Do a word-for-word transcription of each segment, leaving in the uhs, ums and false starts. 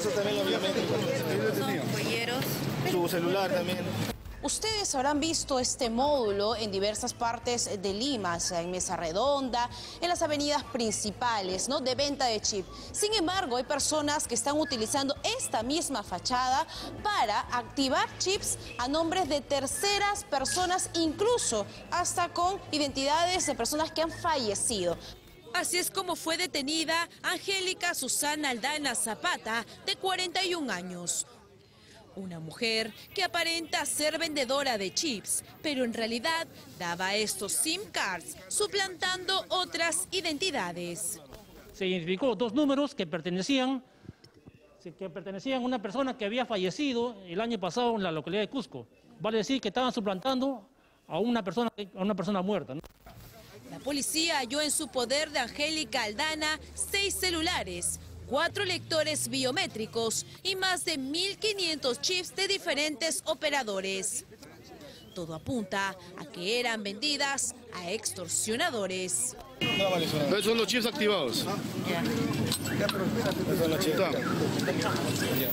Eso también lo había metido. Su celular también. Ustedes habrán visto este módulo en diversas partes de Lima, en Mesa Redonda, en las avenidas principales, ¿no?, de venta de chip. Sin embargo, hay personas que están utilizando esta misma fachada para activar chips a nombres de terceras personas, incluso hasta con identidades de personas que han fallecido. Así es como fue detenida Angélica Susana Aldana Zapata, de cuarenta y un años. Una mujer que aparenta ser vendedora de chips, pero en realidad daba estos SIM cards, suplantando otras identidades. Se identificó dos números que pertenecían, que pertenecían a una persona que había fallecido el año pasado en la localidad de Cusco. Vale decir que estaban suplantando a una persona, a una persona muerta, ¿no? La policía halló en su poder de Angélica Aldana seis celulares, cuatro lectores biométricos y más de mil quinientos chips de diferentes operadores. Todo apunta a que eran vendidas a extorsionadores. Esos son los chips activados.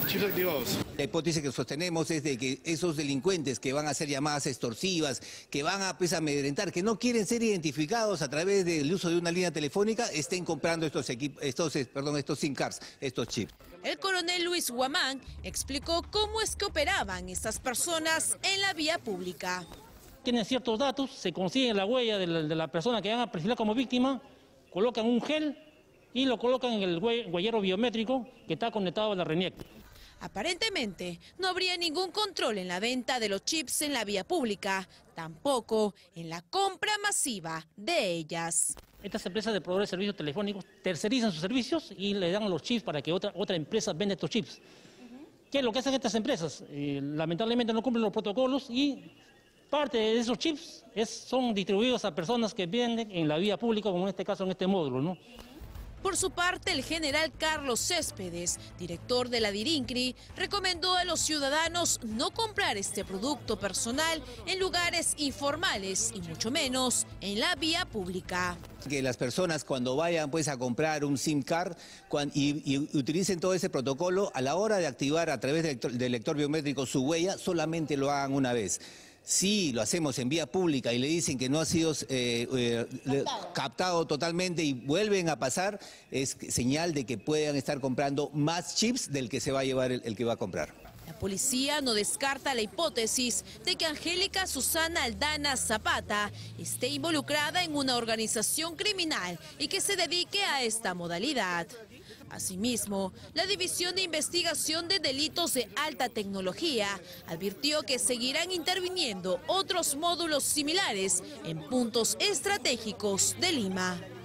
Chips activados. La hipótesis que sostenemos es de que esos delincuentes que van a hacer llamadas extorsivas, que van a pues, amedrentar, que no quieren ser identificados a través del uso de una línea telefónica, estén comprando estos equipos, estos, perdón, estos SIM cards, estos chips. El coronel Luis Guamán explicó cómo es que operaban estas personas en la vía pública. Tienen ciertos datos, se consiguen la huella de la, de la persona que van a perfilar como víctima, colocan un gel y lo colocan en el huellero biométrico que está conectado a la RENIEC. Aparentemente, no habría ningún control en la venta de los chips en la vía pública, tampoco en la compra masiva de ellas. Estas empresas de proveedores de servicios telefónicos tercerizan sus servicios y le dan los chips para que otra, otra empresa venda estos chips. Uh-huh. ¿Qué es lo que hacen estas empresas? Eh, lamentablemente no cumplen los protocolos y parte de esos chips es, son distribuidos a personas que venden en la vía pública, como en este caso en este módulo, ¿no? Por su parte, el general Carlos Céspedes, director de la DIRINCRI, recomendó a los ciudadanos no comprar este producto personal en lugares informales y mucho menos en la vía pública. Que las personas cuando vayan pues, a comprar un SIM card cuando, y, y utilicen todo ese protocolo, a la hora de activar a través del lector, del lector biométrico su huella, solamente lo hagan una vez. Si lo hacemos en vía pública y le dicen que no ha sido eh, eh, captado. captado totalmente y vuelven a pasar, es señal de que puedan estar comprando más chips del que se va a llevar el, el que va a comprar. La policía no descarta la hipótesis de que Angélica Susana Aldana Zapata esté involucrada en una organización criminal y que se dedique a esta modalidad. Asimismo, la División de Investigación de Delitos de Alta Tecnología advirtió que seguirán interviniendo otros módulos similares en puntos estratégicos de Lima.